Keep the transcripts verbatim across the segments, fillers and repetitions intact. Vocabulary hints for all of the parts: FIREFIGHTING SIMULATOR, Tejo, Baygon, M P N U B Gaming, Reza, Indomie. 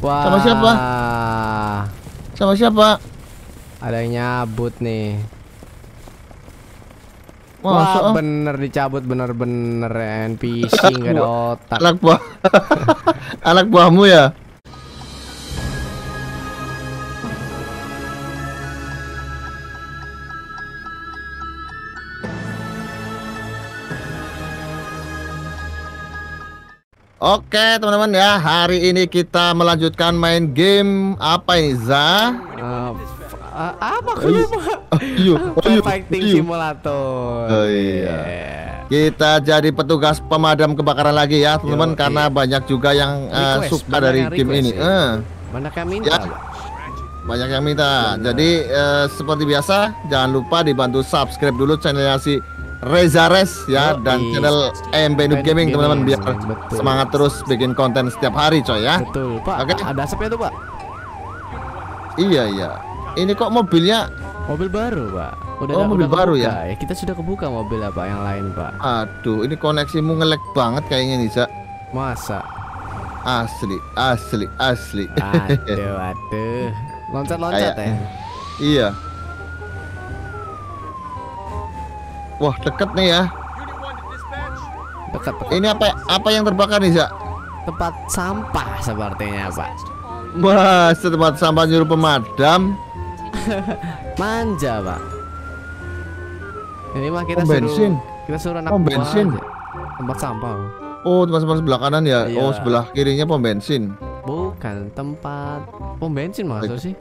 Wah. Sama siapa? Sama siapa? Ada yang nyabut nih. Wah, Wah bener dicabut, bener-bener N P C nggak ada otak. Anak buah, anak buahmu ya. Oke teman-teman ya, hari ini kita melanjutkan main game apa ini, Za? Uh, Uh, apa kalian mau fighting simulator? Oh iya. Yeah. Kita jadi petugas pemadam kebakaran lagi ya teman-teman, karena iya. banyak juga yang uh, suka dari game ini. Ya. Uh. Banyak yang minta. Ya. Banyak yang minta. Benar. Jadi uh, seperti biasa, jangan lupa dibantu subscribe dulu channelnya si Reza Res ya, Yo, dan channel M P N U B Gaming teman-teman, biar betul. semangat terus bikin konten setiap hari coy ya. Betul Pak. Oke. Ada asapnya tuh Pak. Iya iya. Ini kok mobilnya mobil baru Pak? Udah, oh mobil udah baru ya? ya? Kita sudah kebuka mobil apa yang lain Pak. Aduh, ini koneksimu ngelag banget kayaknya nih, Cak. Masa? Asli, asli, asli. Aduh, aduh. Loncat-loncat ya? Iya. Wah deket nih ya. Dekat. Ini apa? Apa yang terbakar nih, Cak? Tempat sampah sepertinya Pak. Wah, tempat sampah nyuruh pemadam. Manja Pak. Ini mah kita oh, suruh bensin. Kita suruh anak pom bensin aja. Tempat sampah. Oh tempat sampah sebelah kanan ya. Iya. Oh sebelah kirinya pom bensin. Bukan tempat pom bensin maksud sih.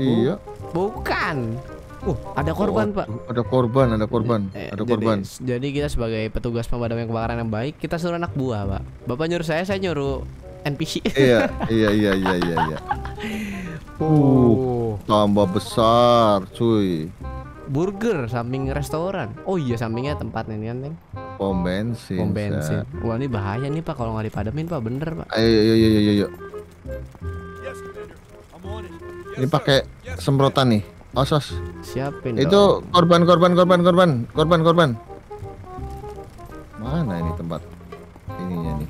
Iya. Bukan. Uh ada korban oh, Pak. Ada korban, ada korban, eh, ada jadi, korban. Jadi kita sebagai petugas pemadam kebakaran yang baik, kita suruh anak buah Pak. Bapak nyuruh saya, saya nyuruh N P C. Iya iya iya iya iya. iya. Uh, tambah besar, cuy. Burger samping restoran. Oh iya, sampingnya tempat ini kan, pom bensin. Pom bensin. Saya. Wah, ini bahaya nih Pak kalau nggak dipadamin Pak, bener Pak. Ayo ayo ayo ayo ayo. Ini pakai semprotan nih. Osos. Siapin dong. Itu korban korban korban korban korban korban. Mana ini tempat ininya nih?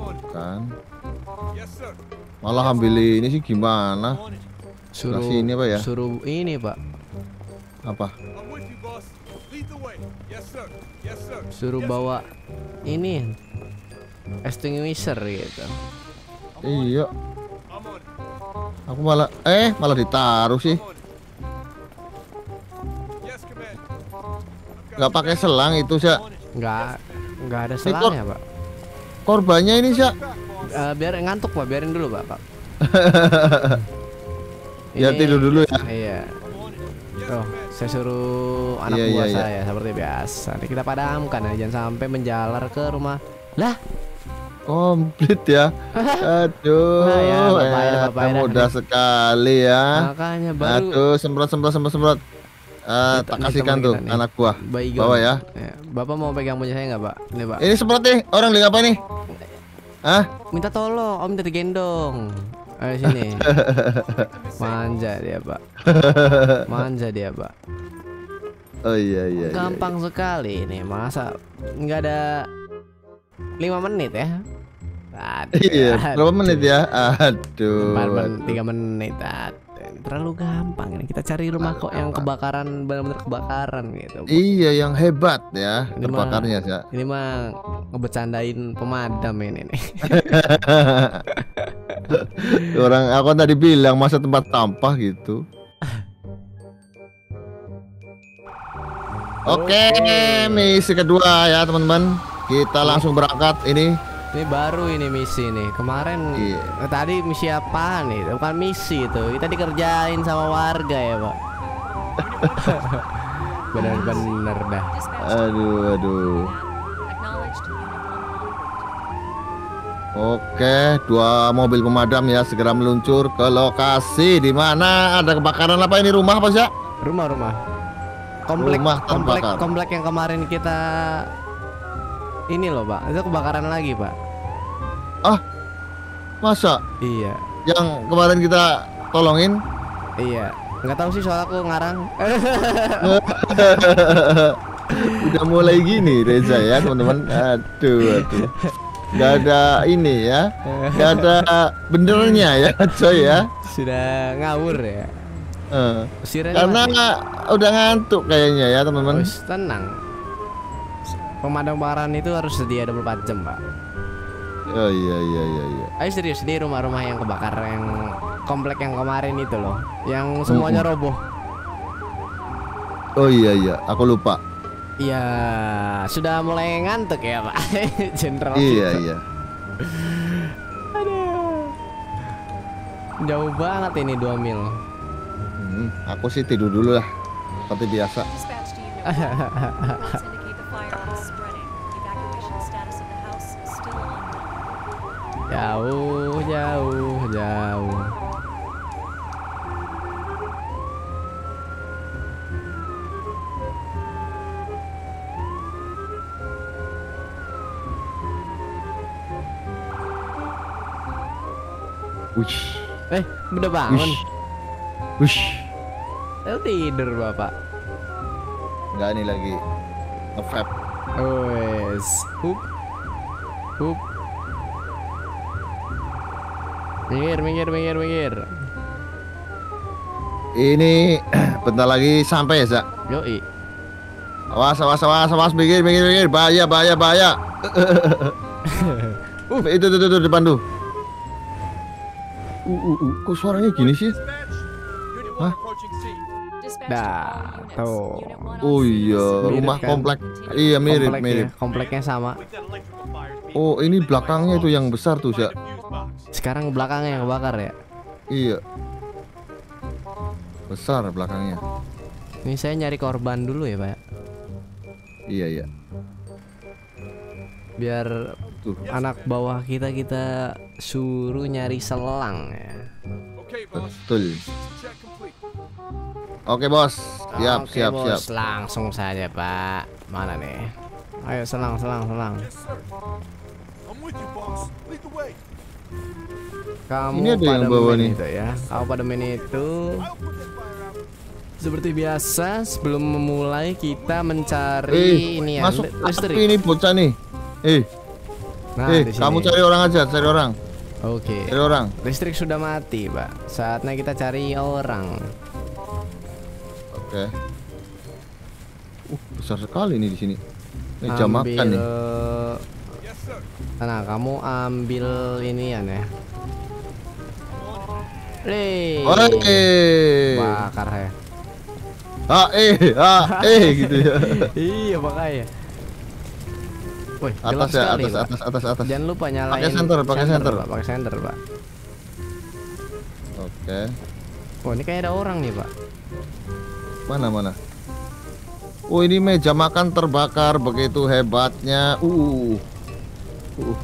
Bukan. Malah ambil ini sih gimana? Suruh ini apa ya? Suruh ini Pak. Apa? Suruh bawa ini extinguisher gitu. Iya. Aku malah eh malah ditaruh sih. Gak pakai selang itu sih. Gak nggak ada selangnya Pak. Korbannya ini sih. Uh, biar ngantuk Pak, biarin dulu Pak. Pak. Ya ini, tidur dulu ya. Iya. Tuh, saya suruh anak iya, buah iya, saya iya. seperti biasa. Nanti kita padamkan ya, jangan sampai menjalar ke rumah. Lah, komplit ya. Aduh. Nah, ya, bapak, ya, bapak, ya, mudah sekali ya. Makanya baru. Aduh, semprot semprot semprot semprot. Uh, tak kasihkan tuh nih. Anak buah. Baygon. Bawa ya. ya. Bapak mau pegang punya saya nggak Pak? Ini Pak. Ini semprot nih. Orang lagi apa nih? Hah? Minta tolong, om minta digendong. Ayo sini. Manja dia Pak. Manja dia Pak. Oh iya iya. Gampang iya, iya. sekali ini, masa nggak ada lima menit ya? Aduh, iya. Berapa menit ya? Aduh. Tiga menit. Aduh. Terlalu gampang ini. Kita cari rumah kok yang kebakaran, benar-benar kebakaran gitu. Iya, yang hebat ya terbakarnya ya. Ini mah ngebecandain pemadam ini nih. Orang aku tadi bilang masa tempat sampah gitu. Oke, okay, misi kedua ya teman-teman. Kita langsung berangkat ini. Ini baru ini misi nih. Kemarin iya. tadi misi apaan nih? Bukan misi itu. Kita dikerjain sama warga ya Pak. Bener-bener dah. Aduh aduh. Oke, dua mobil pemadam ya segera meluncur ke lokasi di mana ada kebakaran. Apa ini rumah apa sih? Rumah-rumah. Komplek rumah komplek komplek yang kemarin kita ini loh, Pak. Itu kebakaran lagi, Pak. Ah. Masa? Iya. Yang kemarin kita tolongin? Iya. Enggak tahu sih soal aku ngarang. Udah mulai gini Reza ya, teman-teman. Aduh, aduh. Gak ada ini ya, gak ada benernya ya coy ya. Sudah ngawur ya. Uh, karena nggak, udah ngantuk kayaknya ya teman-teman. Oh, tenang. Pemadam kebakaran itu harus sedia dua puluh empat jam pak. Oh iya iya iya. iya. Ayo serius nih, rumah-rumah yang kebakar yang komplek yang kemarin itu loh, yang semuanya uh -huh. roboh. Oh iya iya, aku lupa. Iya, sudah mulai ngantuk ya pak. General. Iya iya. Aduh. Jauh banget ini dua mil. Hmm, aku sih tidur dulu lah, seperti biasa. Jauh, jauh, jauh. Wush. Eh, udah bangun. Wush. Tidur bapak. Enggak nih lagi nge-vape. Wes. Hup. Hup. Minggir, minggir, minggir, minggir. Ini bentar lagi sampai ya, Zak. Yoi. Awas, awas, awas, awas, minggir, minggir, minggir. Bahaya, bahaya, bahaya. uh, itu itu itu depan tuh. Uh, uh, uh. Kok suaranya gini sih? Hah? Dah, tuh. Oh iya, mirip rumah kan? Komplek. Iya, mirip, kompleknya, mirip. Kompleknya sama. Oh, ini belakangnya itu yang besar tuh, Zak. Sekarang belakangnya yang kebakar ya? Iya. Besar belakangnya. Ini saya nyari korban dulu ya, Pak. Iya, iya. Biar tuh anak bawah kita kita suruh nyari selang ya. Betul. Oke bos, siap, Oke, siap, bos. siap. Langsung saja pak. Mana nih? Ayo selang, selang, selang. Kamu ini ada pada yang bawa nih. Itu ya. Kamu pada main itu. Seperti biasa, sebelum memulai kita mencari eh, ini ya. Masuk ini bocah nih. Eh, nah, eh kamu cari orang aja, cari orang. Oke. Cari orang. Listrik sudah mati pak. Saatnya kita cari orang. Oke. Uh, besar sekali nih di sini. Ini jam makan nih. Nah, kamu ambil ini ya, nih. Oke. Bakar ya. Ah, eh, ah, eh gitu ya. Iya, makanya. Woi, atas ya, atas, atas, atas, atas. Jangan lupa nyalain. Pakai senter, pakai senter, Pak. Pakai senter, Pak. Oke. Oh, ini kayak ada orang nih, Pak. Mana mana? Oh ini meja makan terbakar begitu hebatnya. Uh, uh, uh.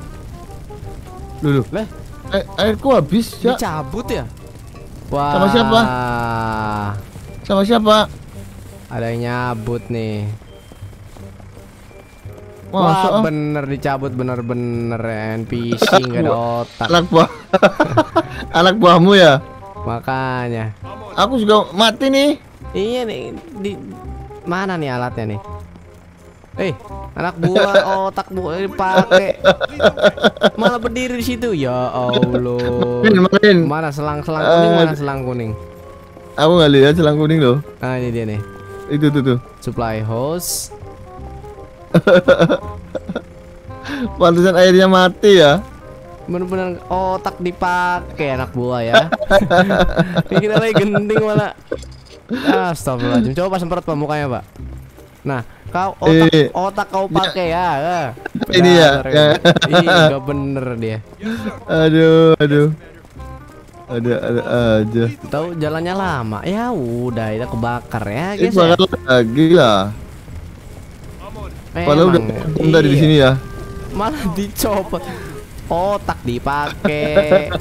Luluh. Leh, eh, airku habis ya. Dicabut ya? Wah. Sama siapa? Sama siapa? Ada yang nyabut nih. Masa? Wah bener dicabut bener-bener N P C nggak ada otak. Anak buah, anak buahmu ya? Makanya. Aku juga mati nih. Iya nih, di mana nih alatnya nih? Eh, anak buah otak buah dipakai malah berdiri di situ. Ya Allah. Mana selang-selang kuning? Mana selang kuning? Aku nggak lihat selang kuning loh. Ah ini dia nih. Itu tuh tuh. Supply hose. Pantesan airnya mati ya. Bener-bener otak dipakai anak buah ya. Kita lagi genting malah. Astagfirullahaladzim, coba semprot pak mukanya pak. Nah, kau otak, eh, otak kau pakai ya. ya. Ini ya. ya. Ih, gak bener dia. Aduh, aduh. Ada, ada aja. Tahu jalannya lama. Ya udah, kita kebakar ya. Ini kebakar lagi lah. Padahal udah iya. di sini ya. Malah dicopot. Otak dipakai.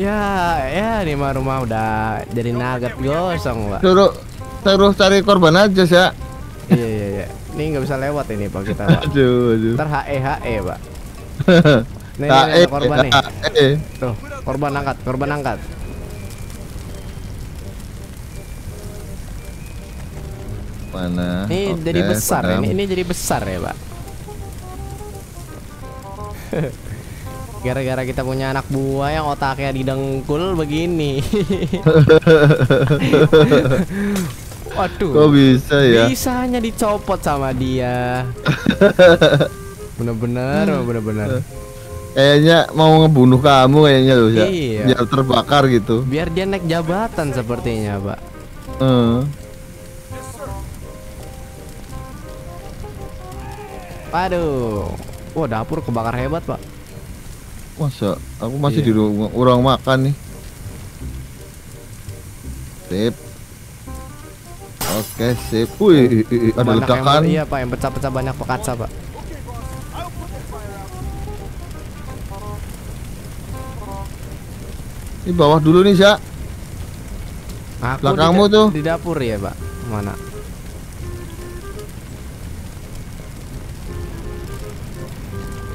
Ya, ya di rumah udah jadi nugget gosong, Pak. Suruh terus cari korban aja, ya. Iya, iya, iya. Ini nggak bisa lewat ini, Pak, kita, Pak. Aduh, aduh. Ntar H E H E, Pak. Nih, nih, korban nih. Tuh, korban angkat, korban angkat. Mana? Ini jadi besar, ini jadi besar ya, Pak. Gara-gara kita punya anak buah yang otaknya didengkul begini. Waduh. Kok bisa ya? Bisanya dicopot sama dia. Bener-bener, bener-bener. Kayaknya mau ngebunuh kamu kayaknya loh ya. Iya. Biar terbakar gitu. Biar dia naik jabatan sepertinya, Pak. Uh. Aduh. Wah, dapur kebakar hebat, Pak. Masa aku masih iya. di ruang, ruang makan nih. Sip. Oke, sip. Wih, oh, ada ledakan. Iya, Pak, yang pecah-pecah banyak kaca, Pak. Ini bawah dulu nih, Sya. Belakangmu tuh di dapur ya, Pak. Mana?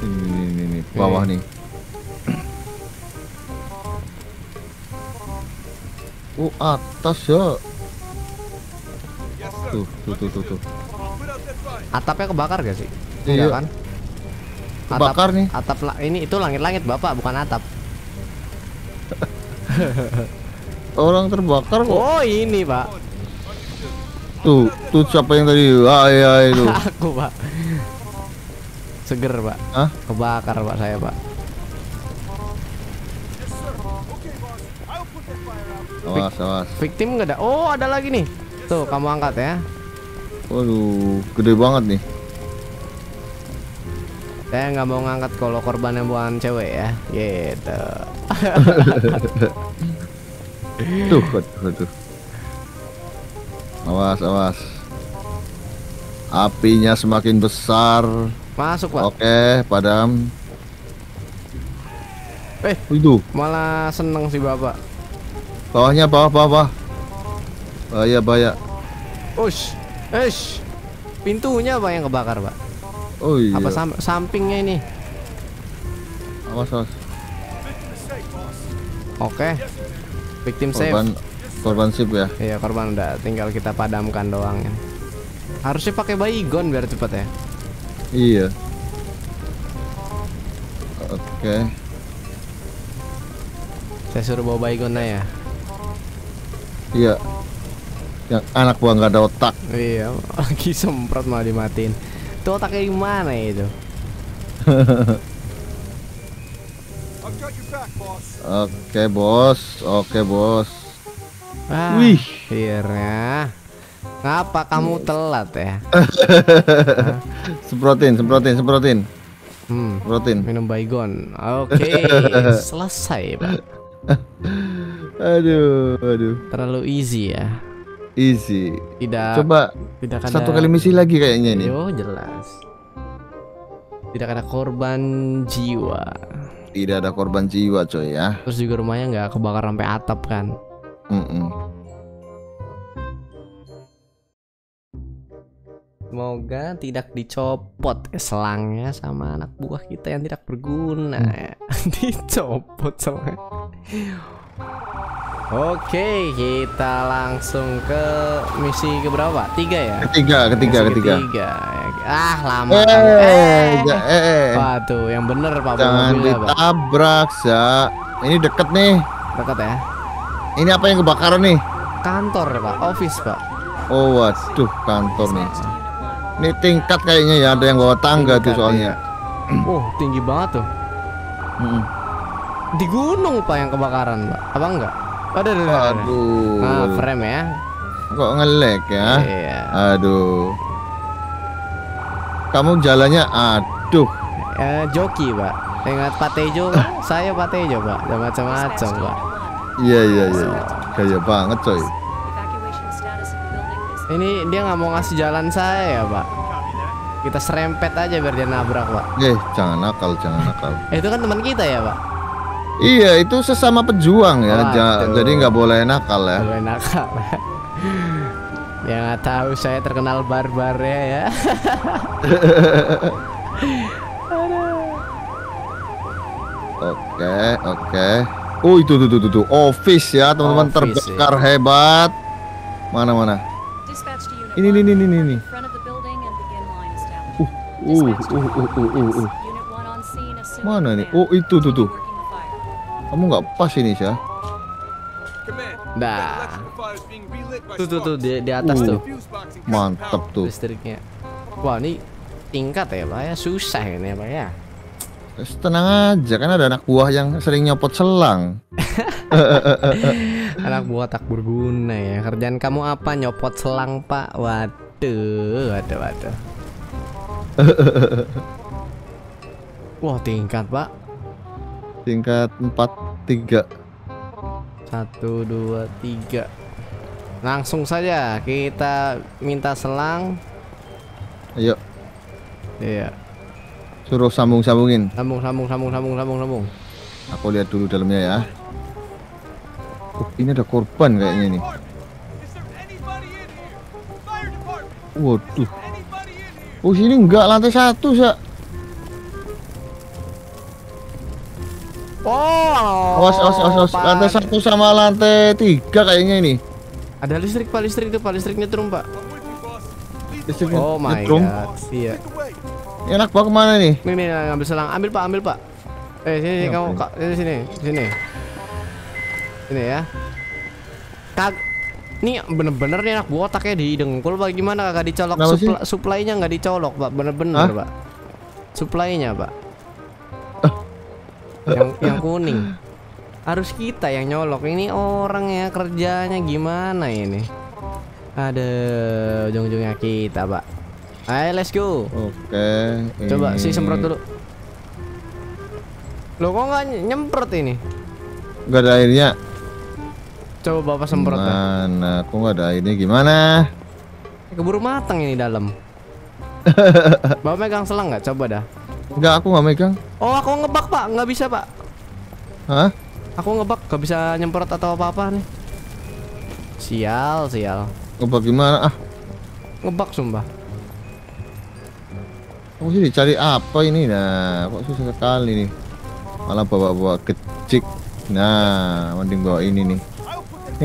Ini ini ini bawah nih. Oh, atas ya. Tuh, tuh, tuh, tuh, tuh. Atapnya kebakar gak sih? Iya kan? Kebakar nih. Atap ini itu langit-langit, Bapak, bukan atap. Orang terbakar kok. Oh, ini, Pak. Tuh, tuh siapa yang tadi? Ah, iya itu. Aku, Pak. Seger, Pak. Hah? Kebakar, Pak, saya, Pak. Awas, awas. Victim nggak ada. Oh, ada lagi nih. Tuh, kamu angkat ya. Waduh, gede banget nih. Saya nggak mau ngangkat kalau korbannya bukan cewek ya. Gitu. Tuh, tuh, tuh. Awas, awas. Apinya semakin besar. Masuk, Pak. Oke, padam. Eh, itu. Malah seneng sih, Bapak. Bawahnya, bawah, bawah, bawah. Bahaya, bahaya. Ush, ush. Pintunya, Pak, yang kebakar, Pak. Oh iya. Apa sam sampingnya ini? Awas, awas. Oke. Victim save. Korban, korban sip ya? Iya, korban udah. Tinggal kita padamkan doang. Harusnya pakai Baygon biar cepat ya. Iya. Oke. Saya suruh bawa Baygonnya ya. Iya, yang anak buah nggak ada otak. Iya, lagi semprot malah dimatiin. Tuh otaknya gimana itu? Oke bos, oke bos. Ah, wih, akhirnya. Ngapa kamu telat ya? Semprotin, semprotin, semprotin. Hmm, semprotin. Minum Baygon. Oke, okay. Selesai, Pak. Aduh, aduh. Terlalu easy ya. Easy. Tidak. Coba tidak ada... satu kali misi lagi kayaknya ini. Oh, jelas. Tidak ada korban jiwa. Tidak ada korban jiwa, coy ya. Terus juga rumahnya nggak kebakar sampai atap kan? Mm-mm. Semoga tidak dicopot selangnya sama anak buah kita yang tidak berguna. Hmm. Dicopot selangnya. Oke, kita langsung ke misi keberapa? Tiga ya? Ketiga, ketiga, misi ketiga. Ketiga. Ah, lama. Eh, kan. eh, eh, eh. Waduh, yang bener Pak. Jangan ditabrak, Za. Ini deket nih. Deket ya? Ini apa yang kebakaran nih? Kantor ya, Pak. Office, Pak. Oh, waduh, kantor nih. Ini tingkat kayaknya ya, ada yang bawa tangga tingkat tuh soalnya. Iya. Oh, tinggi banget tuh. Hmm. Di gunung Pak yang kebakaran, Pak. Apa enggak? Aduh, aduh. Nah, frame ya. Kok ngelag ya? Iya. Aduh. Kamu jalannya aduh. Eh, joki, Pak. Ingat Pak Tejo? Saya Pak Tejo, Pak. Jangan macam-macam, Pak. Iya, iya, iya. Gaya banget, coy. Ini dia nggak mau ngasih jalan saya ya, Pak. Kita serempet aja biar dia nabrak, Pak. Eh, jangan nakal, jangan nakal. Eh, itu kan teman kita ya, Pak. Iya, itu sesama pejuang ya. Waduh. Jadi nggak boleh nakal ya. Boleh nakal. Ya nggak tahu, saya terkenal barbar ya. Oke, oke. Oh itu tuh tuh tuh, tuh. Office ya teman-teman, terbakar ya. Hebat. Mana mana. Ini ini ini ini ini. Uh uh uh uh uh uh. uh. Mana ini? Oh itu tuh tuh. Kamu nggak pas ini Syah. Nah. Tuh tuh tuh di, di atas uh, tuh. Mantap tuh. Listriknya. Wah ini tingkat ya Pak ya, susah ini Pak ya. Tenang aja, kan ada anak buah yang sering nyopot selang. Anak buah tak berguna ya. Kerjaan kamu apa? Nyopot selang Pak. Waduh, waduh, waduh. Wah tingkat Pak. Tingkat empat, tiga. Satu, dua, tiga. Langsung saja kita minta selang. Ayo. Iya. Suruh sambung-sambungin. Sambung, sambung, sambung, sambung, sambung, sambung. Aku lihat dulu dalamnya ya. Oh, ini ada korban kayaknya nih. Waduh. Oh sini enggak, lantai satu Sa. Oh. Awas, awas, awas, awas. Lantai satu sama lantai tiga kayaknya ini. Ada listrik pak, listrik tuh pak, listrik nyetrum pak. Listrik oh nyetrum. My God. Iya. Enak banget kemana nih? Nih nih ngambil selang, ambil pak, ambil pak. Eh sini sini ya, kamu kak, sini sini sini sini ya. Kak, ini bener-bener nih anak botaknya di dengkul pak, gimana kagak dicolok? Supl suplainya nggak dicolok pak, bener-bener pak. Suplainya pak. Yang yang kuning. Harus kita yang nyolok. Ini orang ya kerjanya gimana ini? Ada ujung-ujungnya kita pak. Ayo let's go. Oke. Okay, coba ini. Sih semprot dulu. Loh kok nggak nyemprot ini? Nggak ada airnya. Coba bapak semprot. Mana? Kok nggak ada airnya gimana? Keburu matang ini dalam. Bapak megang selang nggak? Coba dah. Nggak, aku nggak megang. Oh aku ngebak pak, nggak bisa pak. Hah? Aku ngebak, nggak bisa nyemprot atau apa-apa nih. Sial, sial. Ngebak gimana ah? Ngebak sumpah. Kamu sih dicari apa ini? Nah, kok susah sekali nih. Malah bawa-bawa kecik. Nah, mending bawa ini nih.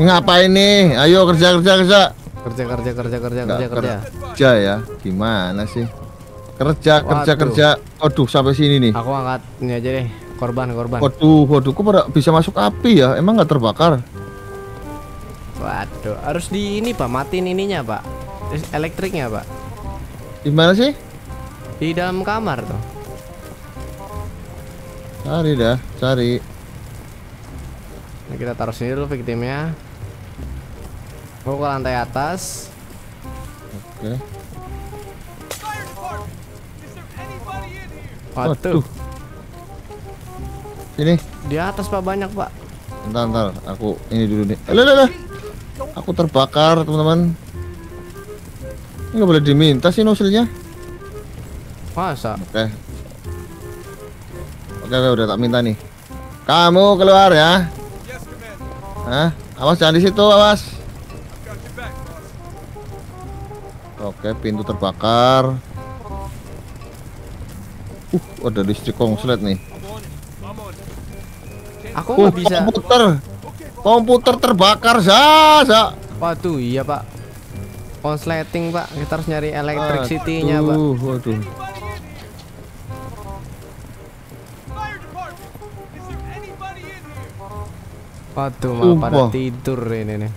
Ini ngapain nih? Ayo kerja kerja kerja. Kerja kerja kerja kerja Nggak kerja kerja. Kerja ya? Gimana sih? Kerja kerja waduh. kerja. Aduh, sampai sini nih. Aku angkat ini aja deh. Korban korban. Waduh, waduh, kok pada bisa masuk api ya? Emang nggak terbakar? Waduh, harus di ini pak, matiin ininya pak. Elektriknya pak. Gimana sih? Di dalam kamar tuh. Cari dah, cari. Nah, kita taruh sini dulu victimnya. Mau ke lantai atas. Oke. Okay. Waduh. Sini. Di atas pak banyak pak. Entar, entar. Aku ini dulu nih. Loh, loh, loh. Aku terbakar teman-teman. Ini nggak boleh diminta sih nozzle-nya. Masa? Oke. Oke, oke, udah tak minta nih. Kamu keluar ya. Hah? Awas jangan di situ, awas. Oke, pintu terbakar. Uh, ada listrik kongslet nih. Aku nggak uh, bisa. Komputer, komputer terbakar, Za, Za. Waduh, iya pak. Konsleting pak, kita harus nyari electricity-nya pak. Waduh. Waduh, malah pada tidur ini nih.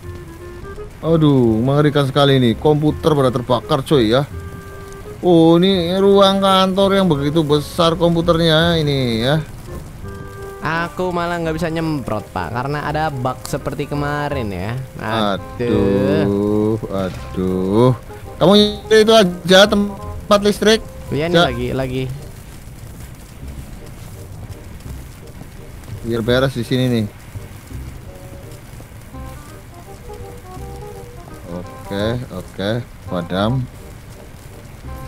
Aduh, mengerikan sekali nih. Komputer pada terbakar coy ya. Oh, ini ruang kantor yang begitu besar komputernya ini ya. Aku malah nggak bisa nyemprot pak, karena ada bug seperti kemarin ya. Aduh, aduh, aduh. Kamu itu aja tempat listrik. Iya nih lagi, lagi. Biar beres di sini nih. Oke, oke, padam,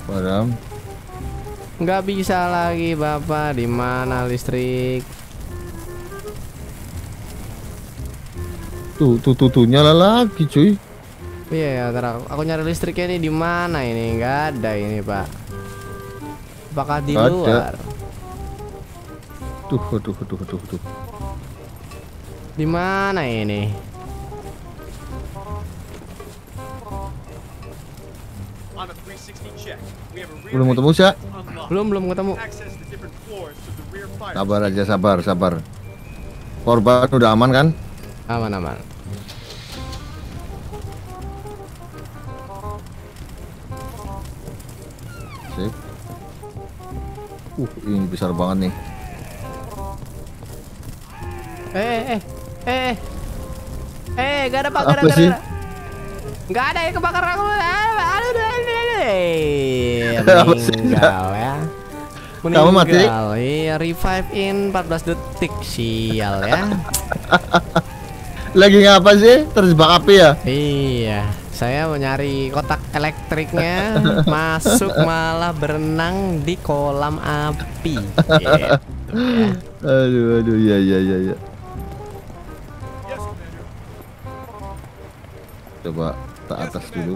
padam. Nggak bisa lagi, bapak. Di mana listrik? Tuh, tuh, tuh, tuh nyala lagi, cuy. Iya, yeah, ntar aku nyari listriknya ini di mana ini? Nggak ada ini, pak. Apakah di Gak luar? Ada. Tuh, tuh, tuh, tuh, tuh. Di mana ini? Belum ketemu sih? Belum belum ketemu. Sabar aja, sabar, sabar. Korban udah aman kan? Aman aman. Sip. Uh, ini besar banget nih. Eh eh eh eh gak ada bakar apa sih? Gak ada yang kebakaran aku. Aduh, aduh, aduh, meninggal ya. Kamu mati? Revive in empat belas detik, sial ya. Lagi ngapa sih? Terjebak api ya? Iya, saya mencari kotak elektriknya, masuk malah berenang di kolam api. Gitu, ya. Aduh, aduh, ya, ya, ya, ya. Coba ke atas dulu.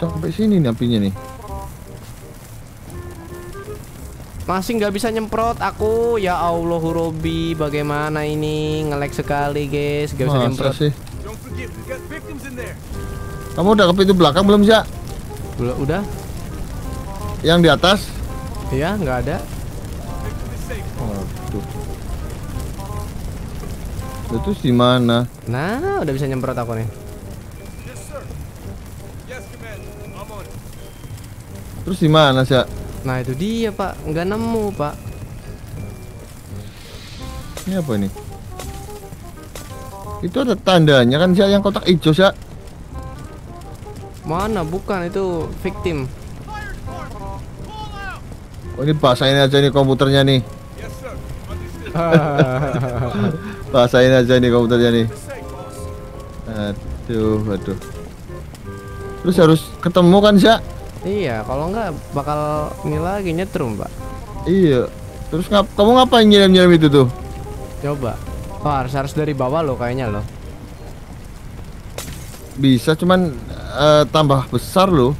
Sampai sini nih apinya nih. Masih nggak bisa nyemprot aku, ya Allah Robi, bagaimana ini, ngelag sekali guys, nggak bisa nyemprot. Sih? Kamu udah ke pintu belakang belum sih? Belum, udah. Yang di atas? Iya, nggak ada. Aduh. Itu di mana? Nah, udah bisa nyemprot aku nih. Terus di mana sih? Nah itu dia pak, nggak nemu pak. Ini apa ini? Itu ada tandanya kan sih yang kotak hijau sih? Mana bukan, itu victim. Oh ini bahasain aja nih komputernya nih. Bahasain aja nih komputernya nih. Aduh aduh. Terus harus ketemu kan sih? Iya, kalau enggak bakal ini lagi nyetrum, Pak. Iya. Terus ngap kamu ngapain nyiram-nyiram itu tuh? Coba. Oh, harus harus dari bawah loh kayaknya loh. Bisa cuman uh, tambah besar loh.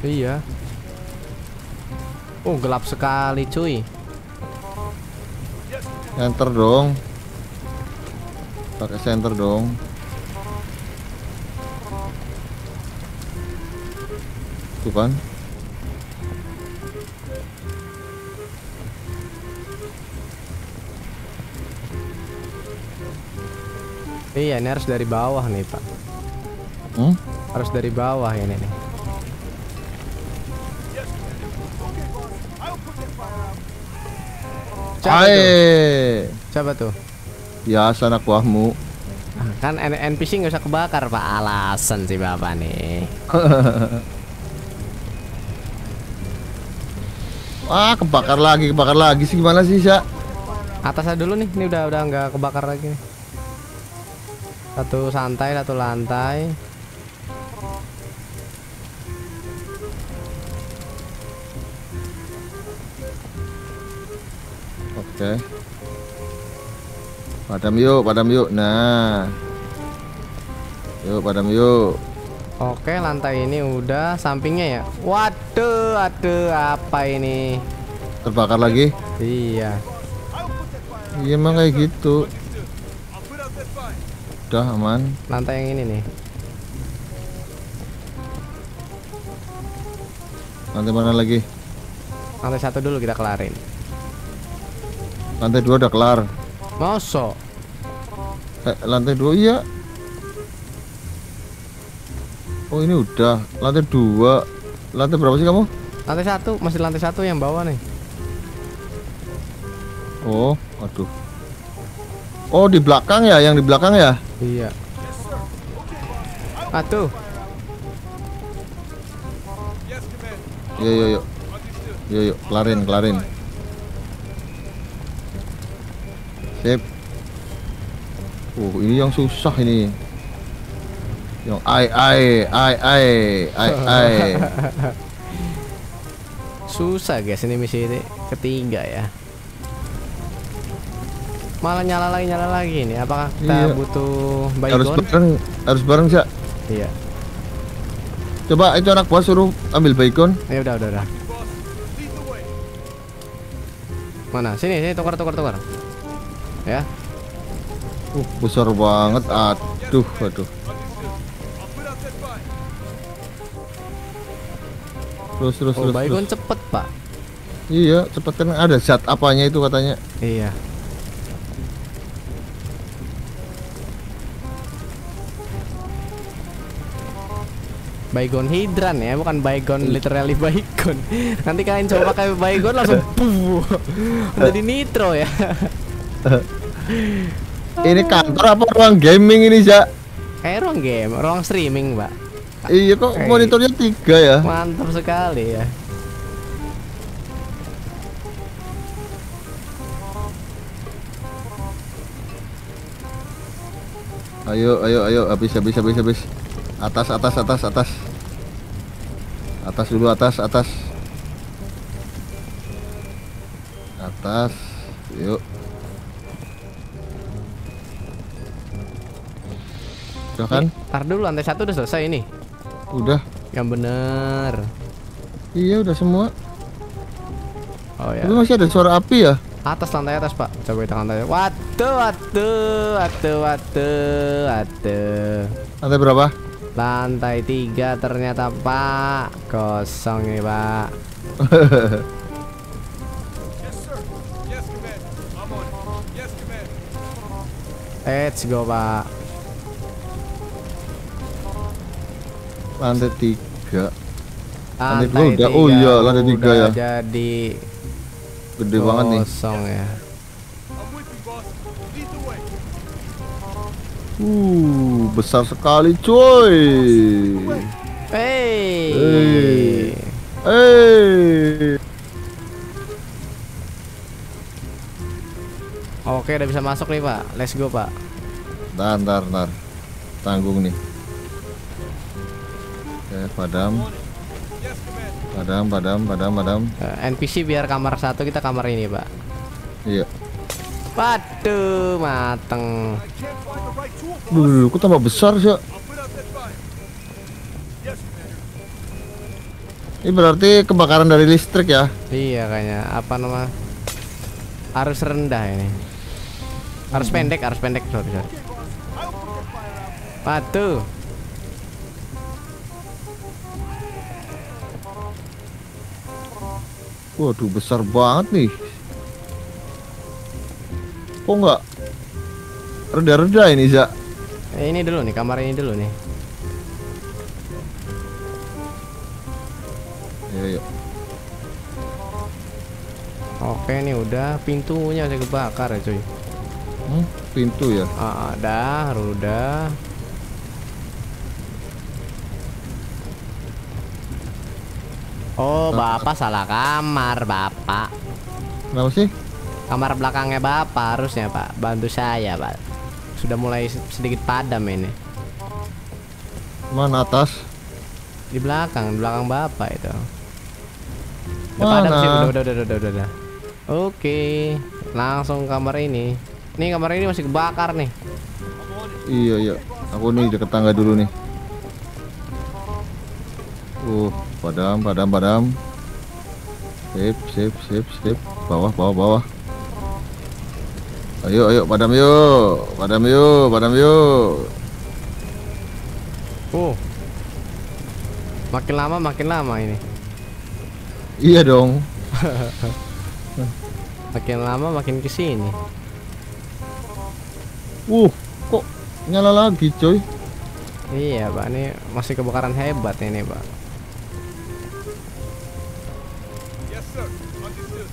Iya. Oh, gelap sekali, cuy. Senter dong. Pakai senter dong. Tuh kan. Iya, ini harus dari bawah nih, Pak. Hmm? Harus dari bawah ini nih. Coba tuh. Coba tuh. Ya, sanak wahmu. Kan N P C nggak usah kebakar, Pak. Alasan sih Bapak nih. Ah, kebakar lagi, kebakar lagi sih, gimana sih, Sya? Atasnya dulu nih, ini udah udah nggak kebakar lagi. Satu santai, satu lantai. Oke. Okay. Padam yuk, padam yuk. Nah. Yuk, padam yuk. Oke, lantai ini udah, sampingnya ya. Waduh, aduh, apa ini? Terbakar lagi? Iya. Iya emang kayak gitu. Udah aman. Lantai yang ini nih. Lantai mana lagi? Lantai satu dulu kita kelarin. Lantai dua udah kelar. Masa? Eh, lantai dua iya. Oh ini udah lantai dua. Lantai berapa sih kamu? Lantai satu, masih lantai satu yang bawah nih. Oh, aduh. Oh di belakang ya, yang di belakang ya? Iya. Atuh. Yo yo yo, yo yo, kelarin kelarin. Sip. Oh ini yang susah ini. Yang ai ai ai ai ai ai. Susah guys ini misi ini ketiga ya. Malah nyala lagi nyala lagi ini. Apakah kita iya. butuh Baygon? Harus bareng, harus bareng sih. Iya. Coba itu anak buah suruh ambil Baygon. Ya udah udah udah. Mana? Sini sini tukar tukar tukar. Ya. Uh, besar banget. Aduh aduh. terus terus oh, terus. Baygon cepet pak. Iya cepet kan ada zat apanya itu katanya. Iya. Baygon hidran ya, bukan Baygon literally Baygon. Nanti kalian coba pakai Baygon langsung puh. Jadi nitro ya. Ini kantor apa ruang gaming ini, Za? Kayak ruang game, ruang streaming, Pak. Iya kok kayak monitornya tiga ya? Mantap sekali ya. Ayo, ayo, ayo, habis habis habis habis. Atas, atas, atas, atas. Atas dulu, atas, atas. Atas. Yuk. Udah kan? Ntar dulu, lantai satu udah selesai ini. Udah. Yang bener. Iya, udah semua. Oh ya. Lu masih ada suara api ya? Atas lantai atas, Pak. Coba kita lantai. Waduh, waduh, waduh, waduh, waduh. Lantai berapa? Lantai tiga ternyata pak. Kosong nih pak. Let's go pak. Lantai tiga. Lantai dua udah. Oh iya lantai tiga ya. Jadi gede banget nih. Kosong ya. Uh, besar sekali cuy. Hey. Hey. Hey. Oke, udah bisa masuk nih, Pak. Let's go, Pak. Ntar, ntar, ntar. Tanggung nih. Oke, padam. Padam, padam, padam, padam. N P C biar kamar satu, kita kamar ini, Pak. Iya. Waduh, mateng. Duh, kok tambah besar sih? Ini berarti kebakaran dari listrik ya? Iya kayaknya. Apa nama? Arus rendah ini. Arus hmm. pendek, arus pendek. Sorry, sorry. Waduh. Waduh, besar banget nih. Kok nggak reda-reda ini, Za? Eh, ini dulu nih, kamar ini dulu nih. Ayo, ayo. Oke, ini udah pintunya udah kebakar ya, cuy. Hmm, pintu ya? Ah, dah, ruda. Oh, Bapak salah kamar, Bapak. Kenapa sih? Kamar belakangnya Bapak harusnya Pak, bantu saya Pak. Sudah mulai sedikit padam ini. Mana atas? Di belakang, di belakang Bapak itu. Udah padam sih, udah, udah, udah, udah, udah, udah. Oke, langsung kamar ini. Nih kamar ini masih kebakar nih. Iya iya, aku nih deket tangga dulu nih. Uh, padam, padam, padam. Sip, sip, sip, sip. Bawah, bawah, bawah. Ayo, ayo, padam yuk, padam yuk, padam yuk. Oh, makin lama makin lama ini. Iya dong. Makin lama makin kesini. Uh, kok nyala lagi coy? Iya pak, ini masih kebakaran hebat ini pak. Yes sir, understood.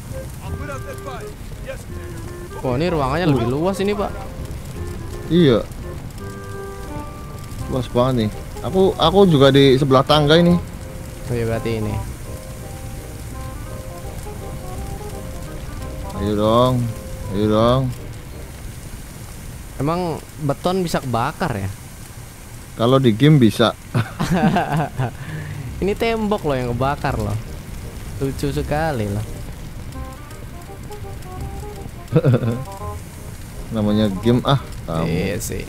I'll put out that fire. Yes sir. Oh ini ruangannya lebih luas ini pak. Iya. Luas banget nih. Aku aku juga di sebelah tangga ini. Oh ya berarti ini. Ayo dong, ayo dong. Emang beton bisa kebakar ya? Kalau di game bisa. Ini tembok loh yang kebakar loh. Lucu sekali loh. Namanya game ah kamu. Iya sih.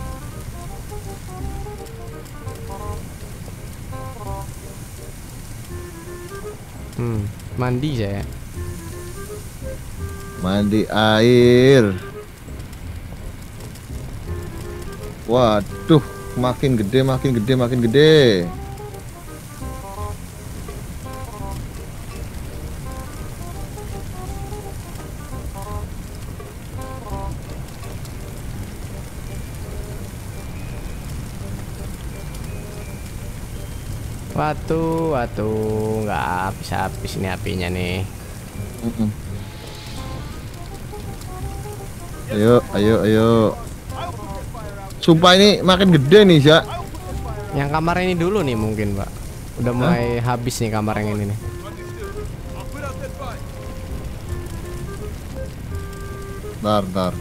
Hmm, mandi saya. Mandi air. Waduh, makin gede, makin gede, makin gede. Waduh, waduh, nggak habis-habis ini apinya nih. Mm -mm. Ayo, ayo, ayo. Sumpah ini makin gede nih, Zak. Yang kamar ini dulu nih mungkin, Pak. Udah mulai Hah? habis nih kamar yang ini nih. Bentar, bentar.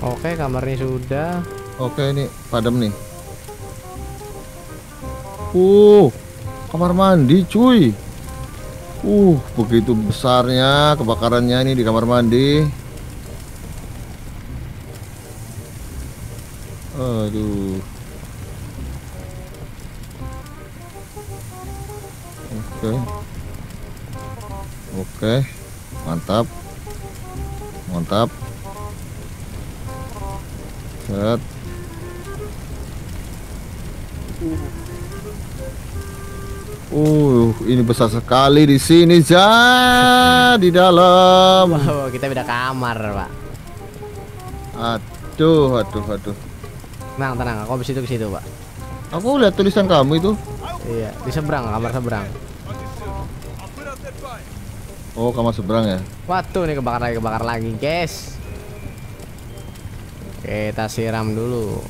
Oke, kamarnya sudah. Oke, ini padam nih. Uh, kamar mandi, cuy. Uh, begitu besarnya kebakarannya ini di kamar mandi. Aduh. Oke. Oke. Mantap. Mantap. Set. Uh, ini besar sekali di sini, Zah. Di dalam. Wow, kita beda kamar, Pak. Aduh, aduh, aduh. Tenang, tenang. Aku habis itu ke situ, Pak. Aku lihat tulisan kamu itu. Iya, di seberang, kamar seberang. Oh, kamar seberang ya. Waduh, ini kebakar lagi, kebakar lagi, guys. Kita siram dulu.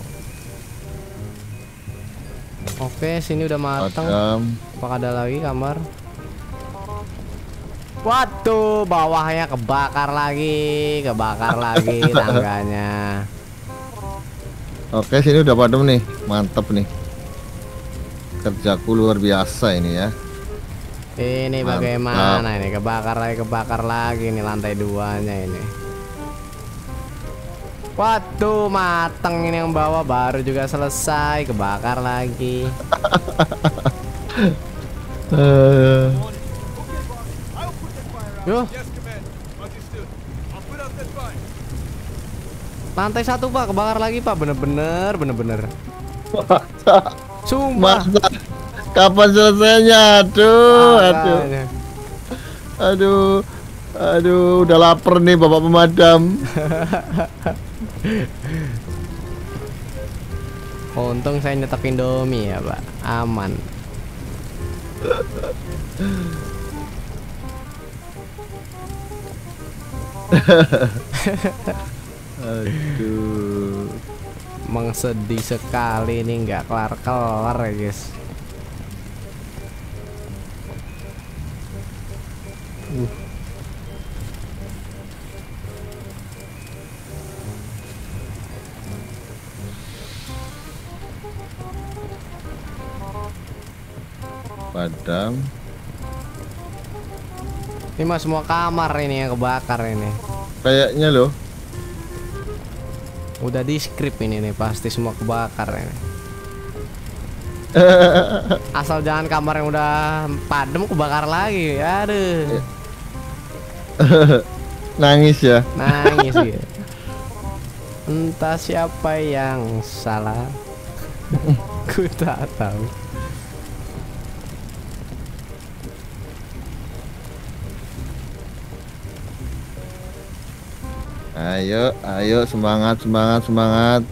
Oke, sini udah matang. Apakah ada lagi kamar? Waduh, bawahnya kebakar lagi, kebakar lagi tangganya. Oke, sini udah padam nih, mantap nih. Kerjaku luar biasa ini ya. Ini mantap. Bagaimana ini? Kebakar lagi, kebakar lagi nih lantai duanya ini. Waduh, mateng ini yang bawa, baru juga selesai, kebakar lagi. uh. Yo. Lantai satu, Pak, kebakar lagi, Pak, bener-bener, bener-bener. Sumpah. Masa. Kapan selesainya? Aduh, aduh, aduh, aduh, udah lapar nih bapak pemadam. Untung saya nyetok Indomie ya, Pak. Aman. Aduh. Mengsedih sekali nih, nggak kelar-kelar ya, guys. Uh. Padam. Ini mah semua kamar ini yang kebakar ini. Kayaknya loh. Udah di script ini nih, pasti semua kebakar ini. Asal jangan kamar yang udah padam kebakar lagi. Aduh. Nangis ya. Nangis gitu. Entah siapa yang salah. Ku tak tahu. Ayo, ayo, semangat, semangat, semangat.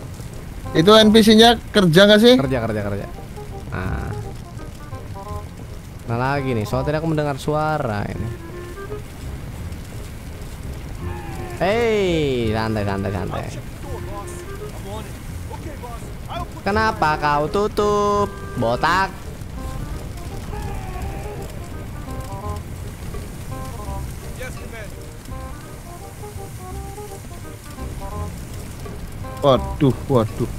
Itu N P C-nya kerja nggak sih? Kerja, kerja, kerja. Nah, nah lagi nih, soal tadi aku mendengar suara ini. Hei, santai, santai, santai. Kenapa kau tutup, botak? Waduh, waduh,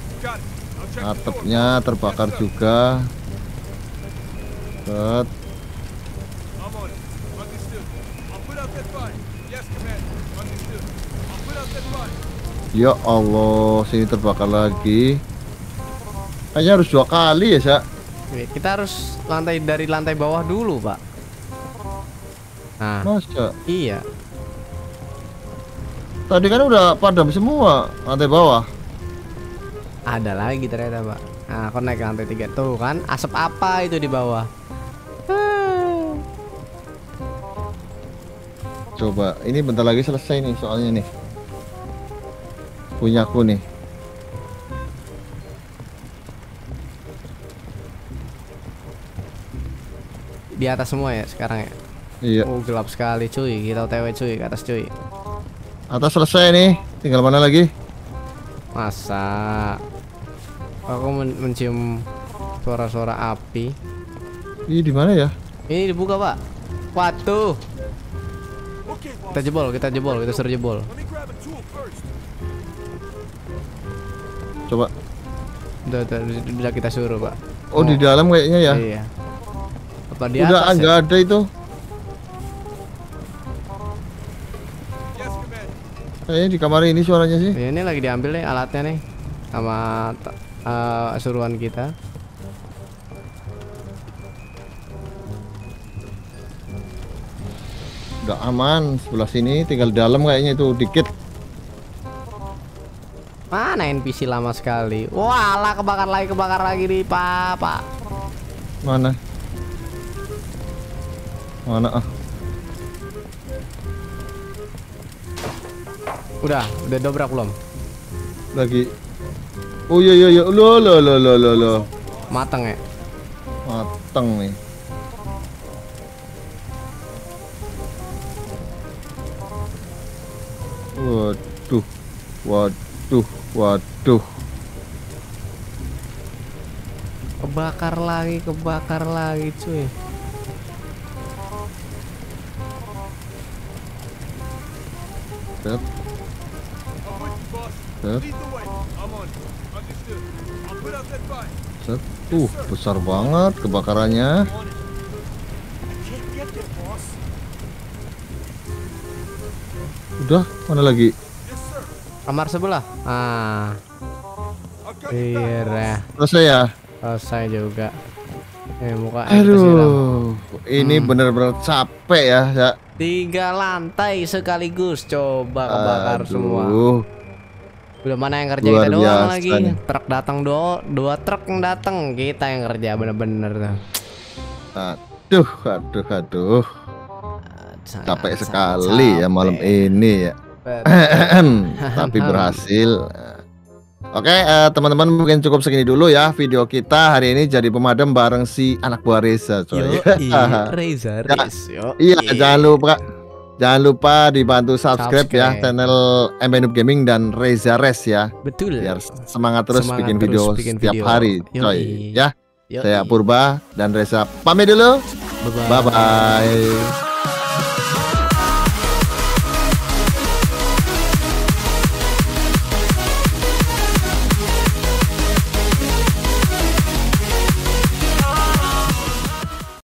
atapnya terbakar juga. Set. Ya Allah, sini terbakar lagi. Kayaknya harus dua kali ya, Sak. Kita harus lantai dari lantai bawah dulu, Pak. Nah, masa? Iya. Tadi kan udah padam semua lantai bawah. Ada lagi ternyata, Pak. Nah, aku naik ke lantai tiga. Tuh kan, asap apa itu di bawah? Ah. Coba, ini bentar lagi selesai nih soalnya nih. Punyaku nih. di atas semua ya sekarang ya. Iya. Oh, gelap sekali cuy, kita O T W cuy ke atas cuy. Atas selesai nih, tinggal mana lagi? Masa aku men mencium suara-suara api. Ini di mana ya? Ini dibuka, Pak. Waduh. Kita jebol, kita jebol, kita suruh jebol. Coba. Udah, udah, bisa kita suruh, Pak. Oh, oh, di dalam kayaknya ya? Iya. Apa di atas? Udah enggak ya? Ada itu. Kayaknya di kamar ini suaranya sih. Ini lagi diambil nih alatnya nih sama uh, suruhan kita. Udah aman sebelah sini, tinggal dalam kayaknya itu dikit. Mana N P C lama sekali. Walah, kebakar lagi, kebakar lagi nih, Pak, Pak. Mana? Mana ah? Udah, udah dobrak belum? Lagi. Oh iya iya iya. Lo lo lo lo lo lo. Mateng ya? Mateng nih. Waduh. Waduh, waduh. Kebakar lagi, kebakar lagi, cuy. Set. Set. Set. Uh, besar banget kebakarannya. Udah, mana lagi? Kamar sebelah. Ah. Iya. Selesai ya? Selesai juga. Eh, muka aduh, ini hmm. bener-bener capek ya, ya. Tiga lantai sekaligus coba kebakar aduh. Semua. Udah mana yang kerja, luar kita doang biasa lagi. Nih. Truk datang do, dua truk yang datang, kita yang kerja bener-bener. Aduh, aduh, aduh. Sangat, capek sekali capek. Ya malam ini ya. Tapi berhasil. Oke, okay, uh, teman-teman mungkin cukup segini dulu ya video kita hari ini, jadi pemadam bareng si anak buah Reza. Coy. Yo, iya, Reza, Riz. Yo, iya, iya, jangan lupa jangan lupa dibantu subscribe, subscribe. ya channel M P N U B Gaming dan Reza Res ya. Betul. Biar semangat terus semangat bikin terus video bikin setiap video. hari, coy. Yo, iya. Ya. Yo, iya. Saya Purba dan Reza pamit dulu. Bye bye. Bye-bye.